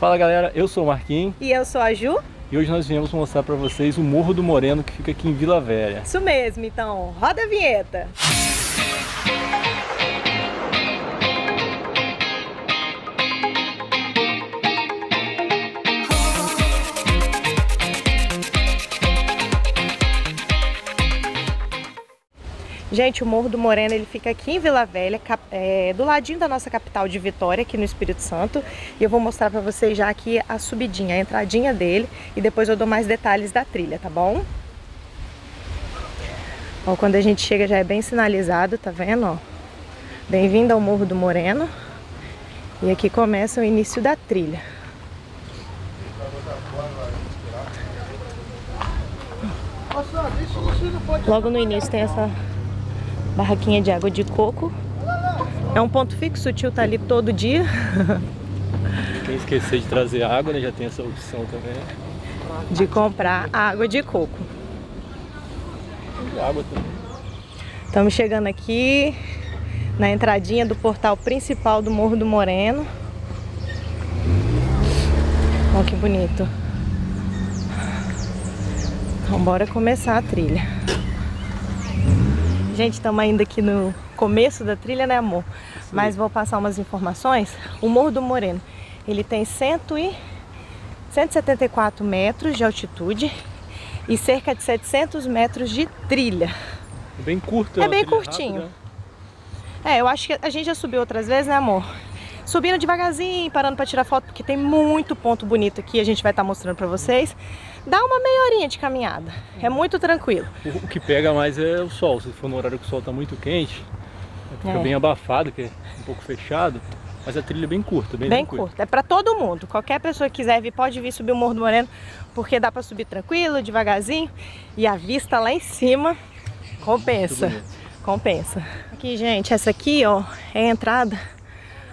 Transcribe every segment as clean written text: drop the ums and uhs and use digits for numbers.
Fala galera, eu sou o Marquinhos. E eu sou a Ju. E hoje nós viemos mostrar pra vocês o Morro do Moreno, que fica aqui em Vila Velha. Isso mesmo, então roda a vinheta. Gente, o Morro do Moreno ele fica aqui em Vila Velha, do ladinho da nossa capital de Vitória, aqui no Espírito Santo. E eu vou mostrar pra vocês já aqui a subidinha, a entradinha dele. E depois eu dou mais detalhes da trilha, tá bom? Ó, quando a gente chega já é bem sinalizado, tá vendo? Ó, bem-vindo ao Morro do Moreno. E aqui começa o início da trilha. Logo no início tem essa barraquinha de água de coco. É um ponto fixo, o tio tá ali todo dia. Quem esquecer de trazer água, né, já tem essa opção também. De comprar água de coco. E água também. Estamos chegando aqui na entradinha do portal principal do Morro do Moreno. Olha que bonito. Então bora começar a trilha. Gente, estamos ainda aqui no começo da trilha, né amor? Sim. Mas vou passar umas informações. O Morro do Moreno, ele tem 174 metros de altitude e cerca de 700 metros de trilha. Bem curto. É bem curtinho. Rápido, né? É, eu acho que a gente já subiu outras vezes, né amor? Subindo devagarzinho, parando para tirar foto, porque tem muito ponto bonito aqui, a gente vai estar mostrando para vocês. Dá uma meia horinha de caminhada, é muito tranquilo. O que pega mais é o sol, se for no horário que o sol está muito quente, fica bem abafado, que é um pouco fechado, mas a trilha é bem curta, bem curta. É para todo mundo, qualquer pessoa que quiser vir, pode vir subir o Morro do Moreno, porque dá para subir tranquilo, devagarzinho, e a vista lá em cima compensa, compensa. Aqui gente, essa aqui ó, é a entrada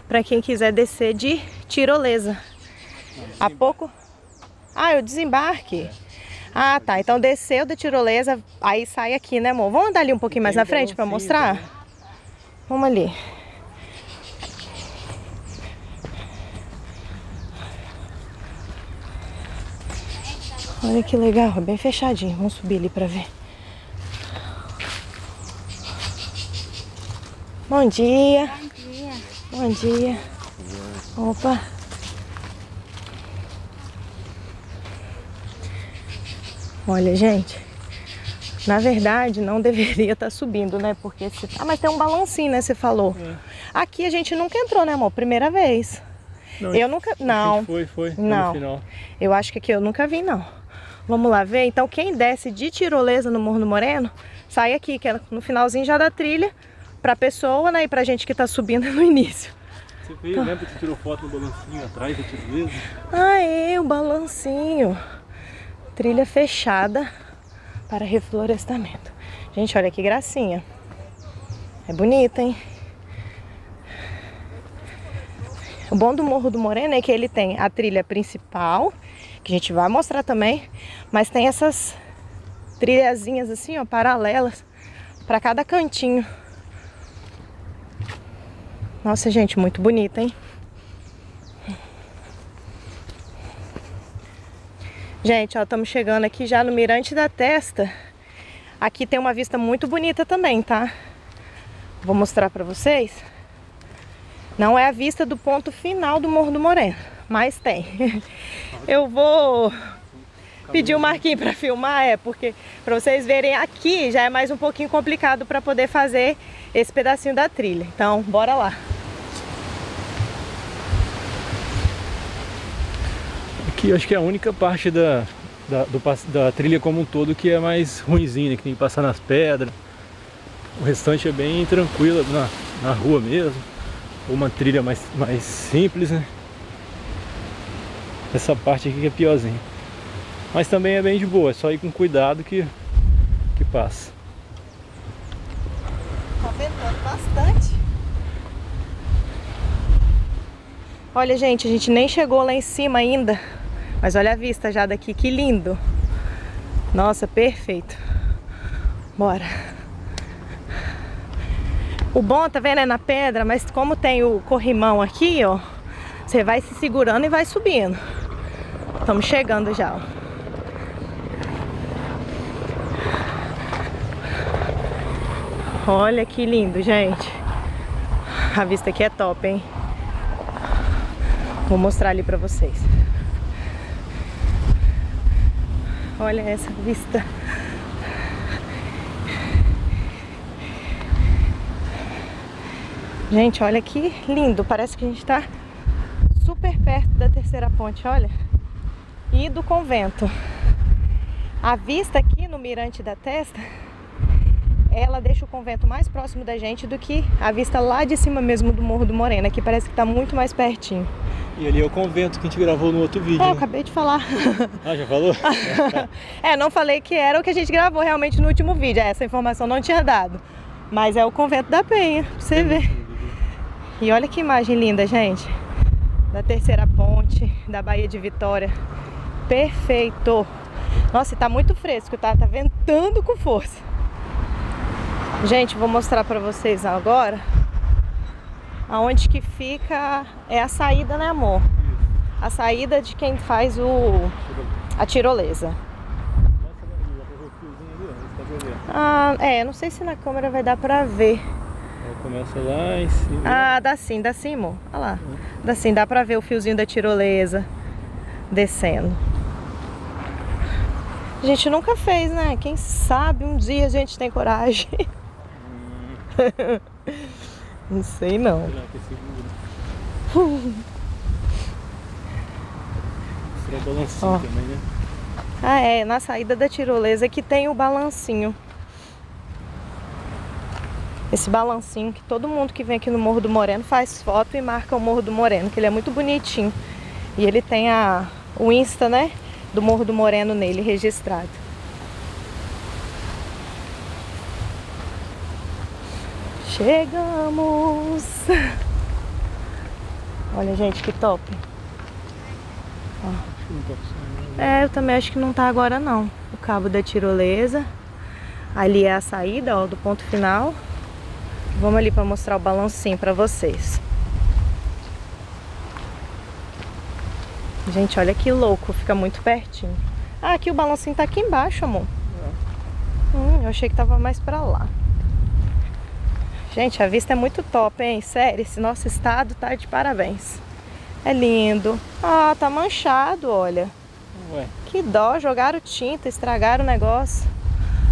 para quem quiser descer de tirolesa. Há pouco... Ah, eu desembarque? É. Ah, tá. Então desceu da tirolesa, aí sai aqui, né amor? Vamos andar ali um pouquinho mais na frente para mostrar? Né? Vamos ali. Olha que legal, bem fechadinho. Vamos subir ali para ver. Bom dia. Bom dia. Opa. Olha, gente. Na verdade, não deveria estar subindo, né? Porque... Se... Ah, mas tem um balancinho, né? Você falou. É. Aqui a gente nunca entrou, né, amor? Primeira vez. Não, eu nunca... Não. Foi. Não. No final. Eu acho que aqui eu nunca vi, não. Vamos lá ver. Então, quem desce de tirolesa no Morro do Moreno, sai aqui, que é no finalzinho já da trilha. Pra pessoa, né? E pra gente que tá subindo no início. Você veio, então... lembra que você tirou foto no balancinho atrás da tirolesa? Ah, é, o balancinho. Trilha fechada para reflorestamento. Gente, olha que gracinha. É bonita, hein? O bom do Morro do Moreno é que ele tem a trilha principal, que a gente vai mostrar também, mas tem essas trilhazinhas assim, ó, paralelas pra cada cantinho. Nossa, gente, muito bonita, hein? Gente, ó, estamos chegando aqui já no Mirante da Testa. Aqui tem uma vista muito bonita também, tá? Vou mostrar pra vocês. Não é a vista do ponto final do Morro do Moreno, mas tem. Eu vou pedir o Marquinhos pra filmar, porque pra vocês verem aqui já é mais um pouquinho complicado pra poder fazer esse pedacinho da trilha. Então, bora lá. Aqui acho que é a única parte da trilha como um todo que é mais ruinzinha, né? Que tem que passar nas pedras. O restante é bem tranquila na rua mesmo. Uma trilha mais simples, né? Essa parte aqui que é piorzinha. Mas também é bem de boa, é só ir com cuidado que passa. Tá ventando bastante. Olha gente, a gente nem chegou lá em cima ainda. Mas olha a vista já daqui, que lindo! Nossa, perfeito! Bora! O bom, tá vendo, é na pedra, mas como tem o corrimão aqui, ó, Você vai se segurando e vai subindo. Estamos chegando já, ó. Olha que lindo, gente. A vista aqui é top, hein? Vou mostrar ali pra vocês. Olha essa vista. Gente, olha que lindo. Parece que a gente tá super perto da Terceira Ponte, olha. E do convento. A vista aqui no Mirante da Testa, ela deixa o convento mais próximo da gente do que a vista lá de cima mesmo do Morro do Moreno, que parece que tá muito mais pertinho. E ali é o convento que a gente gravou no outro vídeo. É, né? Eu acabei de falar. Ah, já falou? É, não falei que era o que a gente gravou realmente no último vídeo, essa informação não tinha dado. Mas é o Convento da Penha, pra você ver. E olha que imagem linda, gente. Da Terceira Ponte, da Baía de Vitória. Perfeito! Nossa, e tá muito fresco, tá? Tá ventando com força. Gente, vou mostrar pra vocês agora aonde que fica é a saída, né, amor? A saída de quem faz a tirolesa. Ah, é, não sei se na câmera vai dar pra ver. Começa lá em cima. Ah, dá sim, amor. Olha lá. Dá sim, dá pra ver o fiozinho da tirolesa descendo. A gente nunca fez, né? Quem sabe um dia a gente tem coragem. Não sei não. Seria balancinho, ó, também, né? Ah, é. Na saída da tirolesa que tem o balancinho. Esse balancinho que todo mundo que vem aqui no Morro do Moreno faz foto e marca o Morro do Moreno, que ele é muito bonitinho. E ele tem o Insta, né? Do Morro do Moreno nele registrado. Chegamos! Olha, gente, que top! Ó. É, eu também acho que não tá agora não. O cabo da tirolesa. Ali é a saída, ó, do ponto final. Vamos ali para mostrar o balancinho para vocês. Gente, olha que louco, fica muito pertinho. Ah, aqui o balancinho tá aqui embaixo, amor. É. Eu achei que tava mais para lá. Gente, a vista é muito top, hein? Sério, esse nosso estado tá de parabéns. É lindo. Ah, tá manchado, olha. Ué. Que dó, jogaram tinta, estragaram o negócio.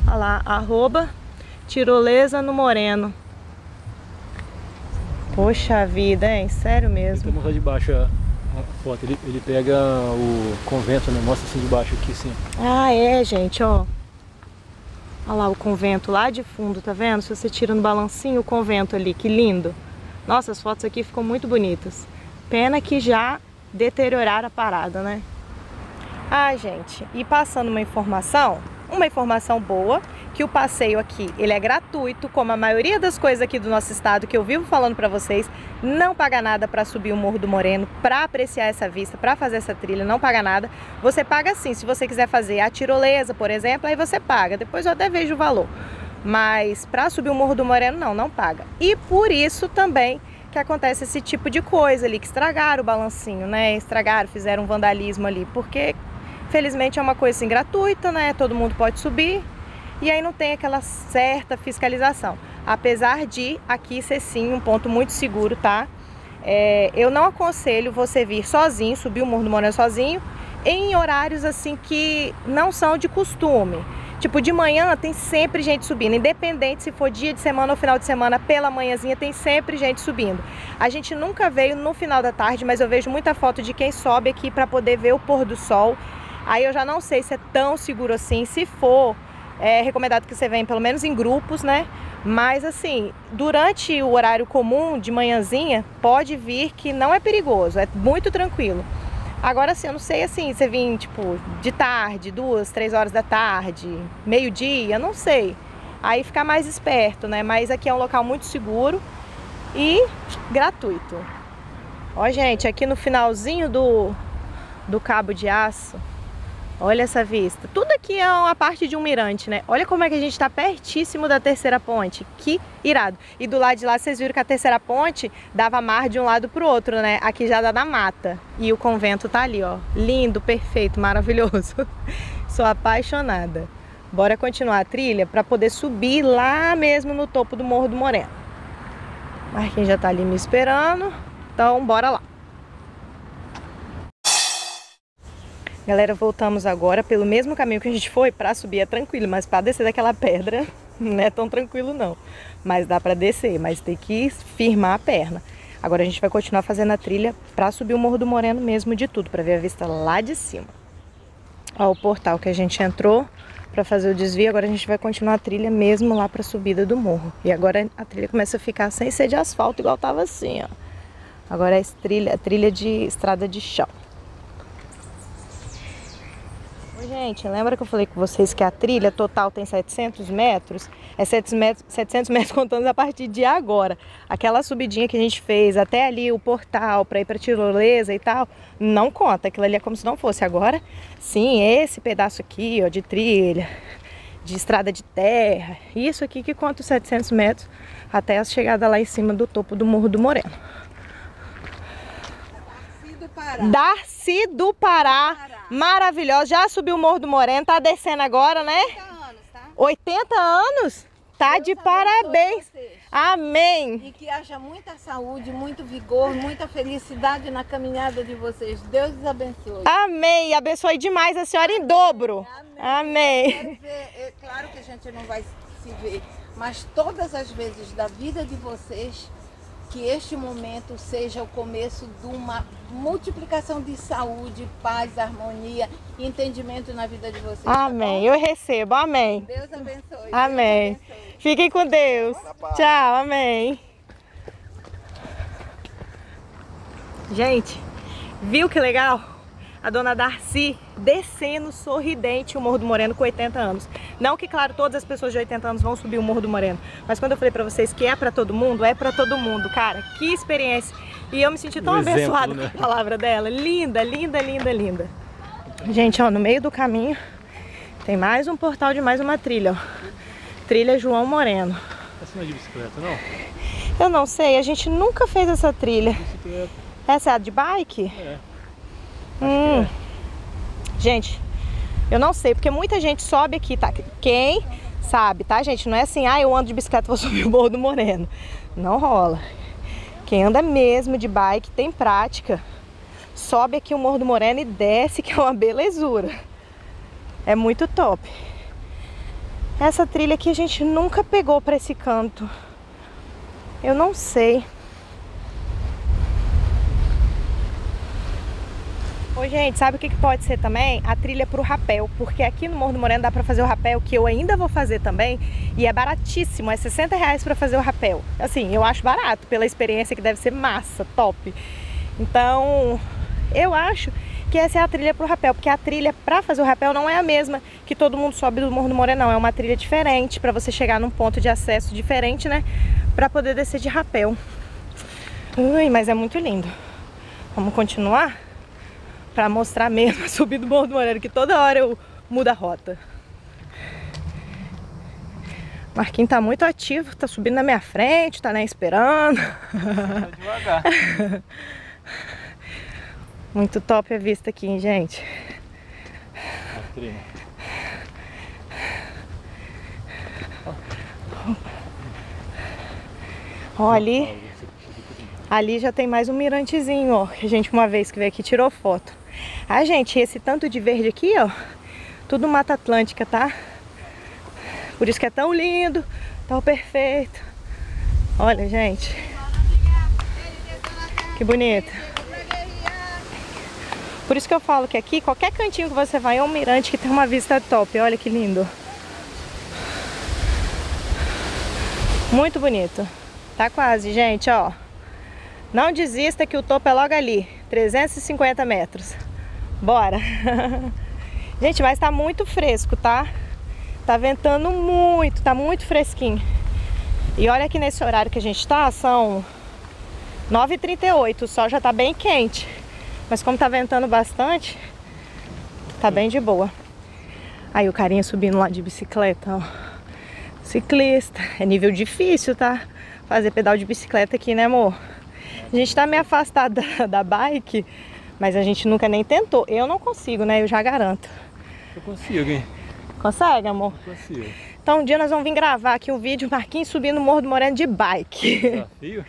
Olha lá, arroba tirolesa no Moreno. Poxa vida, hein? Sério mesmo. Vou mostrar de baixo a foto. Ele pega o convento, né? Mostra assim de baixo aqui, sim. Ah, é, gente, ó. Olha lá o convento lá de fundo, tá vendo? Se você tira no balancinho o convento ali, que lindo. Nossa, as fotos aqui ficam muito bonitas. Pena que já deterioraram a parada, né? Ah, gente, e passando uma informação boa, que o passeio aqui, ele é gratuito, como a maioria das coisas aqui do nosso estado, que eu vivo falando pra vocês, não paga nada pra subir o Morro do Moreno, pra apreciar essa vista, pra fazer essa trilha, não paga nada. Você paga sim, se você quiser fazer a tirolesa, por exemplo, aí você paga, depois eu até vejo o valor. Mas pra subir o Morro do Moreno, não paga. E por isso também que acontece esse tipo de coisa ali, que estragaram o balancinho, né? Estragaram, fizeram um vandalismo ali, porque... Felizmente é uma coisa assim gratuita, né? Todo mundo pode subir e aí não tem aquela certa fiscalização. Apesar de aqui ser sim um ponto muito seguro, tá? É, eu não aconselho você vir sozinho, subir o Morro do Moreno sozinho, em horários assim que não são de costume. Tipo, de manhã tem sempre gente subindo, independente se for dia de semana ou final de semana, pela manhãzinha tem sempre gente subindo. A gente nunca veio no final da tarde, mas eu vejo muita foto de quem sobe aqui para poder ver o pôr do sol. Aí eu já não sei se é tão seguro assim, se for, é recomendado que você venha pelo menos em grupos, né? Mas assim, durante o horário comum, de manhãzinha, pode vir que não é perigoso, é muito tranquilo. Agora assim, eu não sei assim, você vir tipo de tarde, 2, 3 horas da tarde, meio-dia, não sei. Aí ficar mais esperto, né? Mas aqui é um local muito seguro e gratuito. Ó, gente, aqui no finalzinho do cabo de aço, Olha essa vista. Tudo aqui é uma parte de um mirante, né? Olha como é que a gente está pertíssimo da Terceira Ponte. Que irado. E do lado de lá, vocês viram que a Terceira Ponte dava mar de um lado para o outro, né? Aqui já dá na mata. E o convento tá ali, ó. Lindo, perfeito, maravilhoso. Sou apaixonada. Bora continuar a trilha para poder subir lá mesmo no topo do Morro do Moreno. Marquinhos já tá ali me esperando. Então, bora lá. Galera, voltamos agora pelo mesmo caminho que a gente foi. Para subir é tranquilo, mas para descer daquela pedra não é tão tranquilo não. Mas dá para descer, mas tem que firmar a perna. Agora a gente vai continuar fazendo a trilha para subir o Morro do Moreno mesmo de tudo, para ver a vista lá de cima. Ó, o portal que a gente entrou para fazer o desvio. Agora a gente vai continuar a trilha mesmo lá para a subida do morro. E agora a trilha começa a ficar sem ser de asfalto, igual tava assim, ó. Agora é a trilha de estrada de chão. Gente, lembra que eu falei com vocês que a trilha total tem 700 metros? É 700 metros contando a partir de agora. Aquela subidinha que a gente fez até ali, o portal, para ir para tirolesa e tal, não conta. Aquilo ali é como se não fosse. Agora, sim, esse pedaço aqui, ó, de trilha, de estrada de terra, isso aqui que conta os 700 metros até a chegada lá em cima do topo do Morro do Moreno. Darcy do Pará, maravilhosa, já subiu o Morro do Moreno, tá descendo agora, né? 80 anos, tá? 80 anos? Tá de parabéns. Amém. E que haja muita saúde, muito vigor, muita felicidade na caminhada de vocês. Deus os abençoe. Amém. Abençoe demais a senhora em dobro. Amém. Amém. É claro que a gente não vai se ver, mas todas as vezes da vida de vocês, que este momento seja o começo de uma multiplicação de saúde, paz, harmonia e entendimento na vida de vocês. Amém. Tá, eu recebo. Amém. Deus abençoe. Amém. Deus abençoe. Fiquem com Deus. Tchau. Amém. Gente, viu que legal? A dona Darcy descendo sorridente o Morro do Moreno com 80 anos. Não que, claro, todas as pessoas de 80 anos vão subir o Morro do Moreno, mas quando eu falei pra vocês que é pra todo mundo, é pra todo mundo, cara, que experiência. E eu me senti tão abençoada, né, com a palavra dela. Linda, linda, linda, linda. Gente, ó, no meio do caminho tem mais um portal de mais uma trilha, ó. Trilha João Moreno. Essa não é de bicicleta, não? Eu não sei, a gente nunca fez essa trilha. Bicicleta. Essa é a de bike? É. Gente, eu não sei, porque muita gente sobe aqui, tá? Quem sabe, tá, gente? Não é assim, ah, eu ando de bicicleta, vou subir o Morro do Moreno. Não rola. Quem anda mesmo de bike, tem prática, sobe aqui o Morro do Moreno e desce, que é uma belezura. É muito top. Essa trilha aqui a gente nunca pegou pra esse canto. Eu não sei. Ô, gente, sabe o que pode ser também? A trilha pro rapel, porque aqui no Morro do Moreno dá pra fazer o rapel, que eu ainda vou fazer também, e é baratíssimo, é 60 reais pra fazer o rapel. Assim, eu acho barato, pela experiência que deve ser massa, top. Então, eu acho que essa é a trilha pro rapel, porque a trilha pra fazer o rapel não é a mesma que todo mundo sobe do Morro do Moreno, não. É uma trilha diferente, pra você chegar num ponto de acesso diferente, né? Pra poder descer de rapel. Ui, mas é muito lindo. Vamos continuar? Pra mostrar mesmo a subida do Morro do Moreno, que toda hora eu mudo a rota. O Marquinhos tá muito ativo, tá subindo na minha frente, tá, né, esperando. Tá devagar. Muito top a vista aqui, hein, gente. Ó, ali já tem mais um mirantezinho, ó, que a gente uma vez que veio aqui tirou foto. Ah, gente, esse tanto de verde aqui, ó, tudo Mata Atlântica, tá? Por isso que é tão lindo, tão perfeito. Olha, gente, que bonito. Por isso que eu falo que aqui, qualquer cantinho que você vai, é um mirante que tem uma vista top. Olha que lindo. Muito bonito. Tá quase, gente, ó. Não desista que o topo é logo ali, 350 metros. Bora! Gente, mas tá muito fresco, tá? Tá ventando muito, tá muito fresquinho. E olha que nesse horário que a gente tá, são 9h38, o sol já tá bem quente. Mas como tá ventando bastante, tá bem de boa. Aí o carinha subindo lá de bicicleta, ó. Ciclista. É nível difícil, tá? Fazer pedal de bicicleta aqui, né, amor? A gente tá meio afastado da bike, mas a gente nunca nem tentou. Eu não consigo, né? Eu já garanto. Eu consigo, hein? Consegue, amor? Eu consigo. Então, um dia nós vamos vir gravar aqui um vídeo, Marquinhos subindo o Morro do Moreno de bike. Desafio?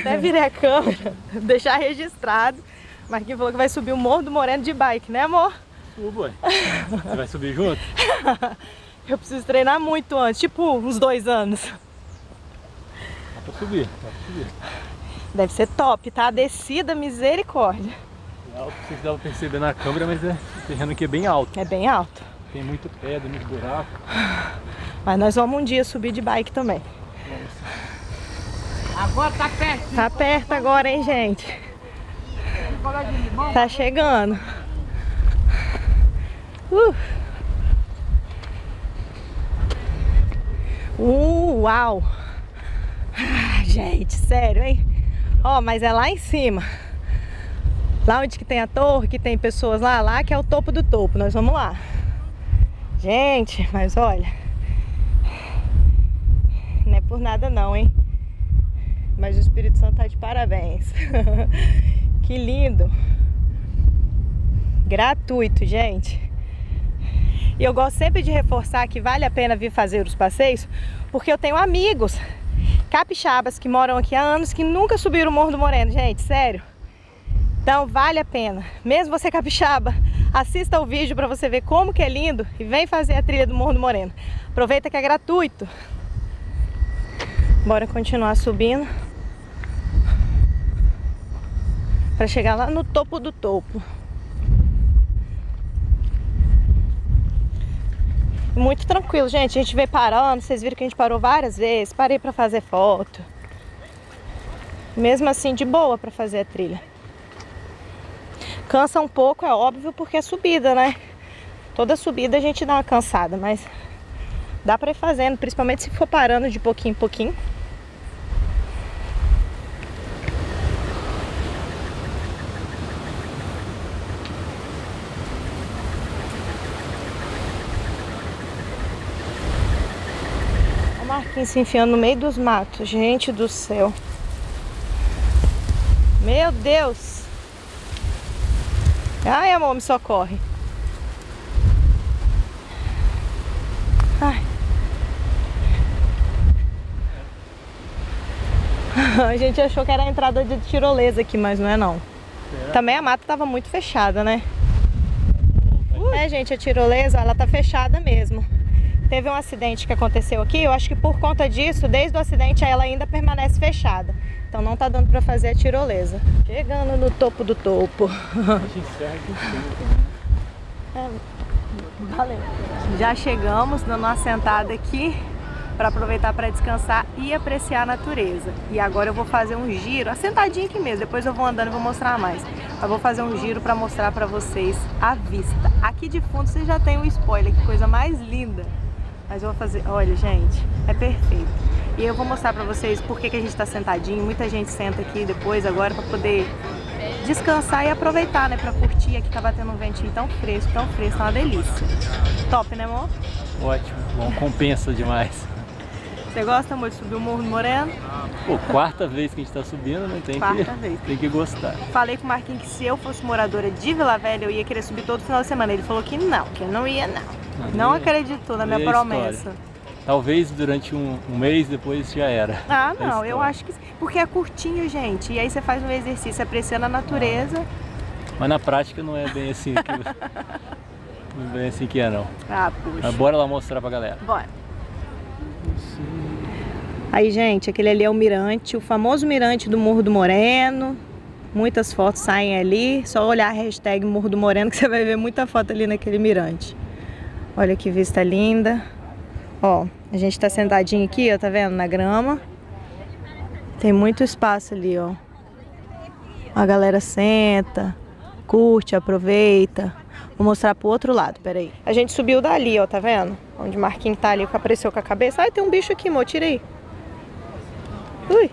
Até virei a câmera, deixar registrado. Marquinhos falou que vai subir o Morro do Moreno de bike, né, amor? Subo, ué. Você vai subir junto? Eu preciso treinar muito antes, tipo uns 2 anos. Dá pra subir, dá pra subir. Deve ser top, tá? A descida, misericórdia. É alto, vocês dava pra perceber na câmera, mas é, o terreno aqui é bem alto. É bem alto. Tem muito pedra, muito buraco. Mas nós vamos um dia subir de bike também. Nossa. Agora tá perto. Tá perto agora, hein, gente? Tá chegando. Uau! Ah, gente, sério, hein? Ó, mas é lá em cima. Lá onde que tem a torre, que tem pessoas lá que é o topo do topo. Nós vamos lá. Gente, mas olha, não é por nada não, hein? Mas o Espírito Santo tá de parabéns. Que lindo. Gratuito, gente. E eu gosto sempre de reforçar que vale a pena vir fazer os passeios, porque eu tenho amigos capixabas que moram aqui há anos que nunca subiram o Morro do Moreno, gente, sério. Então vale a pena. Mesmo você capixaba, assista o vídeo para você ver como que é lindo e vem fazer a trilha do Morro do Moreno. Aproveita que é gratuito. Bora continuar subindo para chegar lá no topo do topo. Muito tranquilo, gente. A gente veio parando, vocês viram que a gente parou várias vezes, parei para fazer foto. Mesmo assim, de boa para fazer a trilha. Cansa um pouco, é óbvio, porque é subida, né? Toda subida a gente dá uma cansada, mas dá para ir fazendo, principalmente se for parando de pouquinho em pouquinho. Se enfiando no meio dos matos, gente do céu, meu Deus, ai amor, me socorre, ai. A gente achou que era a entrada de tirolesa aqui, mas não é não, é. Também a mata tava muito fechada, né? É, gente, a tirolesa ela tá fechada mesmo. Teve um acidente que aconteceu aqui, eu acho que por conta disso, desde o acidente ela ainda permanece fechada. Então não tá dando pra fazer a tirolesa. Chegando no topo do topo. É, valeu. Já chegamos, dando uma sentada aqui pra aproveitar pra descansar e apreciar a natureza. E agora eu vou fazer um giro, a sentadinha aqui mesmo, depois eu vou andando e vou mostrar mais. Eu vou fazer um giro pra mostrar pra vocês a vista. Aqui de fundo vocês já tem um spoiler, que coisa mais linda. Mas eu vou fazer, olha gente, é perfeito. E eu vou mostrar pra vocês por que a gente tá sentadinho. Muita gente senta aqui depois agora pra poder descansar e aproveitar, né? Pra curtir, aqui tá batendo um ventinho tão fresco, é uma delícia. Top, né amor? Ótimo, bom, compensa demais. Você gosta muito de subir o Morro do Moreno? Pô, quarta vez que a gente tá subindo, né? Tem que gostar. Falei com o Marquinhos que se eu fosse moradora de Vila Velha, eu ia querer subir todo final de semana. Ele falou que não ia não. Não acreditou na minha promessa. História. Talvez durante um mês, depois já era. Ah, não, eu acho que... Porque é curtinho, gente. E aí você faz um exercício apreciando a natureza. Ah. Mas na prática não é bem assim que, não é bem assim que é, não. Ah, puxa. Mas bora lá mostrar pra galera. Bora. Aí, gente, aquele ali é o mirante, o famoso mirante do Morro do Moreno. Muitas fotos saem ali. Só olhar a hashtag Morro do Moreno que você vai ver muita foto ali naquele mirante. Olha que vista linda. Ó, a gente tá sentadinho aqui, ó, tá vendo? Na grama. Tem muito espaço ali, ó. A galera senta, curte, aproveita. Vou mostrar pro outro lado, peraí. A gente subiu dali, ó, tá vendo? Onde o Marquinhos tá ali, que apareceu com a cabeça. Ai, tem um bicho aqui, amor, tira aí. Ui!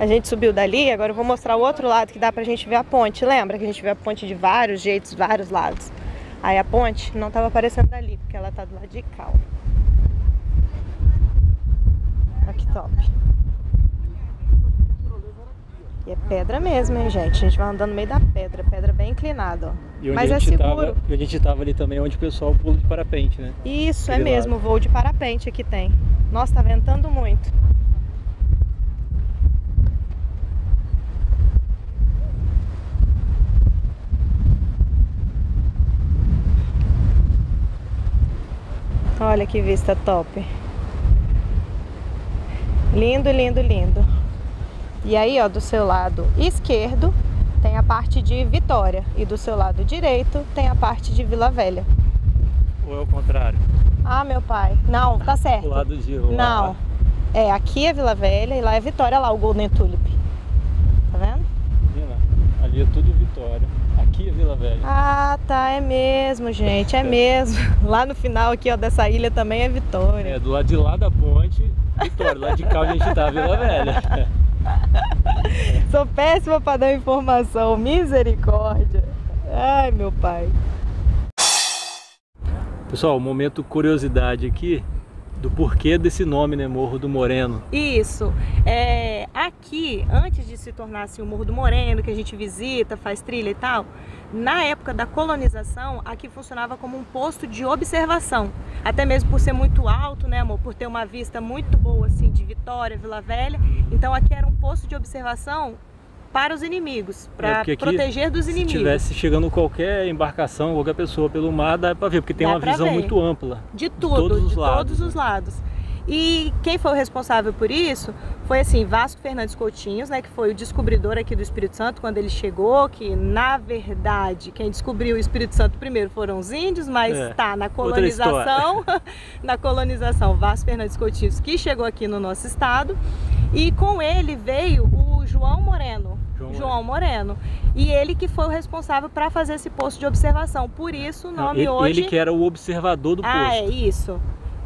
A gente subiu dali, agora eu vou mostrar o outro lado que dá pra gente ver a ponte. Lembra que a gente vê a ponte de vários jeitos, vários lados. Aí a ponte não estava aparecendo ali, porque ela tá do lado de cá. Olha que top. E é pedra mesmo, hein, gente? A gente vai andando no meio da pedra, pedra bem inclinada, ó. Mas é seguro. E a gente tava ali também onde o pessoal pula de parapente, né? Isso, é mesmo, voo de parapente aqui tem. Nossa, tá ventando muito. Olha que vista top. Lindo, lindo, lindo. E aí, ó, do seu lado esquerdo tem a parte de Vitória e do seu lado direito tem a parte de Vila Velha. Ou é o contrário? Ah, meu pai. Não, tá certo. O lado de lá. Não. É, aqui é Vila Velha e lá é Vitória, lá o Golden Tulip. Tá vendo? Menina, ali é tudo Vitória. Aqui é Vila Velha. Ah, tá, é mesmo, gente, é mesmo. Lá no final aqui, ó, dessa ilha também é Vitória. É, do lado de lá da ponte, Vitória. Do lado de cá a gente tá, Vila Velha. Sou péssima para dar informação, misericórdia. Ai, meu pai. Pessoal, um momento curiosidade aqui do porquê desse nome, né? Morro do Moreno. Isso. É, aqui, antes de se tornar assim, o Morro do Moreno, que a gente visita, faz trilha e tal, na época da colonização, aqui funcionava como um posto de observação. Até mesmo por ser muito alto, né, amor? Por ter uma vista muito boa, assim, de Vitória, Vila Velha. Então aqui era um posto de observação para os inimigos, para proteger dos inimigos. Se estivesse chegando qualquer embarcação, qualquer pessoa pelo mar, dá para ver, porque tem uma visão muito ampla. De tudo, de todos os lados. E quem foi o responsável por isso foi assim, Vasco Fernandes Coutinho, né, que foi o descobridor aqui do Espírito Santo quando ele chegou, que na verdade quem descobriu o Espírito Santo primeiro foram os índios, mas tá na colonização, Vasco Fernandes Coutinho, que chegou aqui no nosso estado, e com ele veio o João Moreno. João Moreno. E ele que foi o responsável para fazer esse posto de observação. Por isso o nome hoje... Ele que era o observador do posto. Ah, é isso.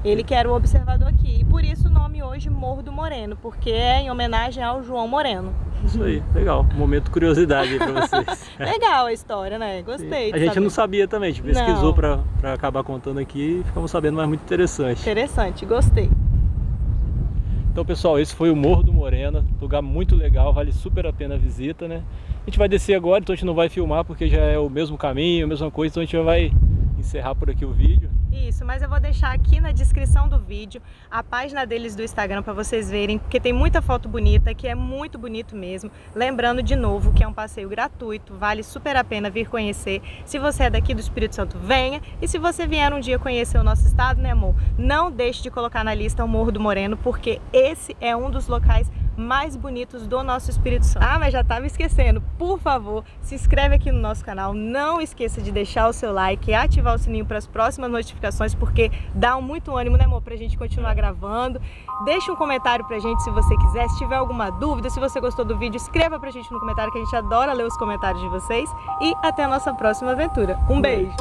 Ele que era o observador aqui. E por isso o nome hoje Morro do Moreno, porque é em homenagem ao João Moreno. Isso aí, legal. Momento curiosidade aí para vocês. Legal a história, né? Gostei. A gente não sabia também, a gente pesquisou para acabar contando aqui e ficamos sabendo, mas muito interessante. Interessante, gostei. Então, pessoal, esse foi o Morro do Moreno, lugar muito legal, vale super a pena a visita, né? A gente vai descer agora, então a gente não vai filmar porque já é o mesmo caminho, a mesma coisa, então a gente já vai encerrar por aqui o vídeo. Isso, mas eu vou deixar aqui na descrição do vídeo a página deles do Instagram para vocês verem, porque tem muita foto bonita, que é muito bonito mesmo. Lembrando de novo que é um passeio gratuito, vale super a pena vir conhecer. Se você é daqui do Espírito Santo, venha. E se você vier um dia conhecer o nosso estado, né, amor? Não deixe de colocar na lista o Morro do Moreno, porque esse é um dos locais mais bonitos do nosso Espírito Santo. Ah, mas já estava esquecendo. Por favor, se inscreve aqui no nosso canal. Não esqueça de deixar o seu like e ativar o sininho para as próximas notificações, porque dá muito ânimo, né, amor? Pra gente continuar gravando. Deixa um comentário pra gente se você quiser. Se tiver alguma dúvida, se você gostou do vídeo, escreva pra gente no comentário, que a gente adora ler os comentários de vocês. E até a nossa próxima aventura. Um beijo!